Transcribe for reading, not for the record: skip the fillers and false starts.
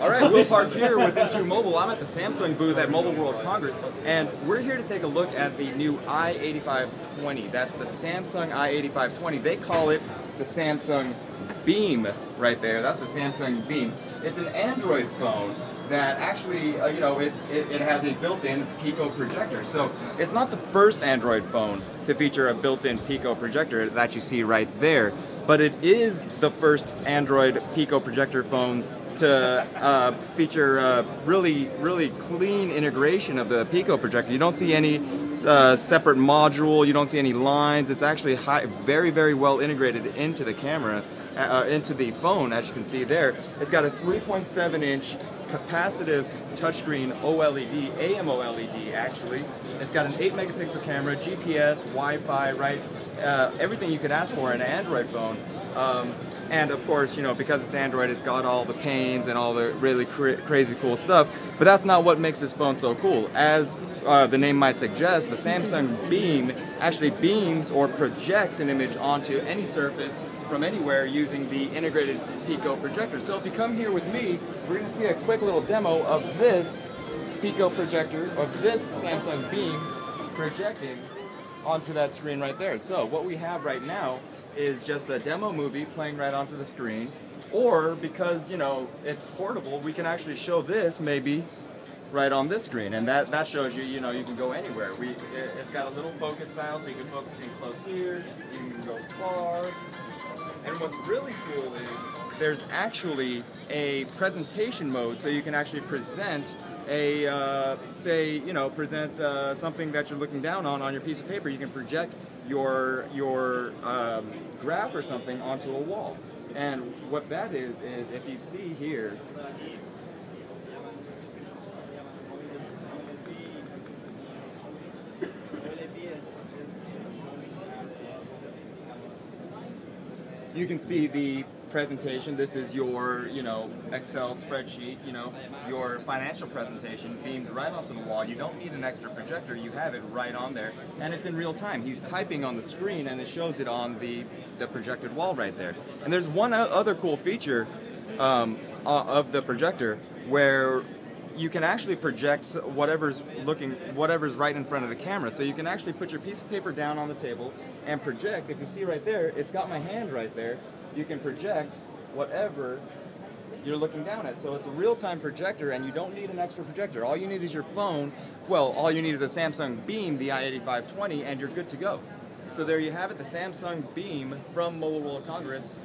All right, Will Park here with IntoMobile. I'm at the Samsung booth at Mobile World Congress, and we're here to take a look at the new i8520. That's the Samsung i8520. They call it the Samsung Beam right there. That's the Samsung Beam. It's an Android phone that actually, you know, it has a built-in Pico projector. So it's not the first Android phone to feature a built-in Pico projector that you see right there, but it is the first Android Pico projector phone to feature really clean integration of the Pico projector. You don't see any separate module, you don't see any lines. It's actually very, very well integrated into the camera, into the phone, as you can see there. It's got a 3.7-inch capacitive touchscreen OLED, AMOLED actually. It's got an 8-megapixel camera, GPS, Wi-Fi, right? Everything you could ask for in an Android phone. And of course, you know, because it's Android, it's got all the panes and all the really crazy cool stuff, but that's not what makes this phone so cool. As the name might suggest, the Samsung Beam actually beams or projects an image onto any surface from anywhere using the integrated Pico projector. So if you come here with me, we're going to see a quick little demo of this Pico projector, of this Samsung Beam projecting onto that screen right there. So what we have right now is just a demo movie playing right onto the screen, or because, you know, it's portable, we can actually show this maybe right on this screen, and that shows you, you know, you can go anywhere. It's got a little focus dial, so you can focus in close here, you can go far, and what's really cool is there's actually a presentation mode, so you can actually present a, say, you know, present something that you're looking down on your piece of paper. You can project your graph or something onto a wall. And what that is if you see here, you can see the presentation. This is your, you know, Excel spreadsheet, you know, your financial presentation beamed right onto the wall. You don't need an extra projector, you have it right on there, and it's in real time. He's typing on the screen and it shows it on the projected wall right there. And there's one other cool feature of the projector where you can actually project whatever's right in front of the camera. So you can actually put your piece of paper down on the table and project. If you see right there, it's got my hand right there. You can project whatever you're looking down at. So it's a real-time projector, and you don't need an extra projector. All you need is your phone. Well, all you need is a Samsung Beam, the i8520, and you're good to go. So there you have it, the Samsung Beam from Mobile World Congress.